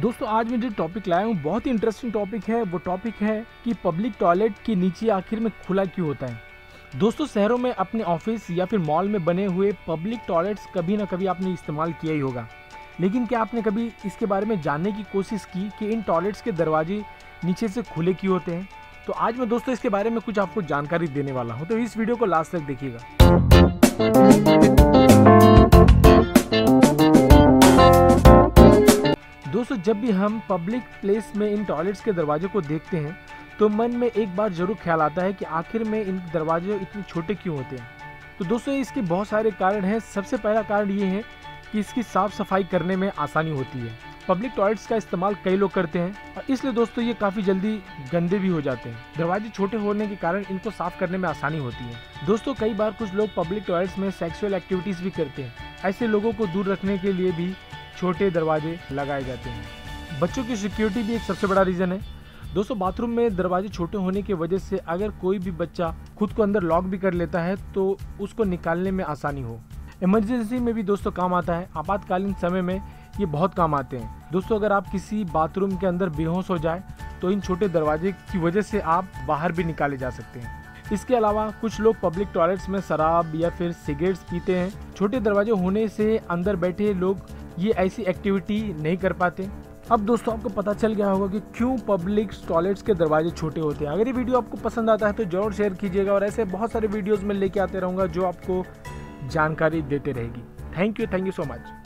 दोस्तों आज मैं जो टॉपिक लाया हूँ बहुत ही इंटरेस्टिंग टॉपिक है। वो टॉपिक है कि पब्लिक टॉयलेट के नीचे आखिर में खुला क्यों होता है। दोस्तों शहरों में अपने ऑफिस या फिर मॉल में बने हुए पब्लिक टॉयलेट्स कभी ना कभी आपने इस्तेमाल किया ही होगा, लेकिन क्या आपने कभी इसके बारे में जानने की कोशिश की कि इन टॉयलेट्स के दरवाजे नीचे से खुले क्यों होते हैं। तो आज मैं दोस्तों इसके बारे में कुछ आपको जानकारी देने वाला हूँ, तो इस वीडियो को लास्ट तक देखिएगा। दोस्तों जब भी हम पब्लिक प्लेस में इन टॉयलेट्स के दरवाजे को देखते हैं तो मन में एक बार जरूर ख्याल आता है कि आखिर में इन दरवाजे इतने छोटे क्यों होते हैं। तो दोस्तों इसके बहुत सारे कारण हैं। सबसे पहला कारण ये है कि इसकी साफ़ सफाई करने में आसानी होती है। पब्लिक टॉयलेट्स का इस्तेमाल कई लोग करते हैं और इसलिए दोस्तों ये काफ़ी जल्दी गंदे भी हो जाते हैं। दरवाजे छोटे होने के कारण इनको साफ़ करने में आसानी होती है। दोस्तों कई बार कुछ लोग पब्लिक टॉयलेट्स में सेक्सुअल एक्टिविटीज़ भी करते हैं। ऐसे लोगों को दूर रखने के लिए भी छोटे दरवाजे लगाए जाते हैं। बच्चों की सिक्योरिटी भी एक सबसे बड़ा रीज़न है। दोस्तों बाथरूम में दरवाजे छोटे होने की वजह से अगर कोई भी बच्चा खुद को अंदर लॉक भी कर लेता है तो उसको निकालने में आसानी हो। इमरजेंसी में भी दोस्तों काम आता है। आपातकालीन समय में ये बहुत काम आते हैं। दोस्तों अगर आप किसी बाथरूम के अंदर बेहोश हो जाए तो इन छोटे दरवाजे की वजह से आप बाहर भी निकाले जा सकते हैं। इसके अलावा कुछ लोग पब्लिक टॉयलेट्स में शराब या फिर सिगरेट्स पीते हैं। छोटे दरवाजे होने से अंदर बैठे लोग ये ऐसी एक्टिविटी नहीं कर पाते। अब दोस्तों आपको पता चल गया होगा कि क्यों पब्लिक टॉयलेट्स के दरवाजे छोटे होते हैं। अगर ये वीडियो आपको पसंद आता है तो जरूर शेयर कीजिएगा और ऐसे बहुत सारे वीडियोज़ में लेके आते रहूँगा जो आपको जानकारी देते रहेगी। Thank you so much.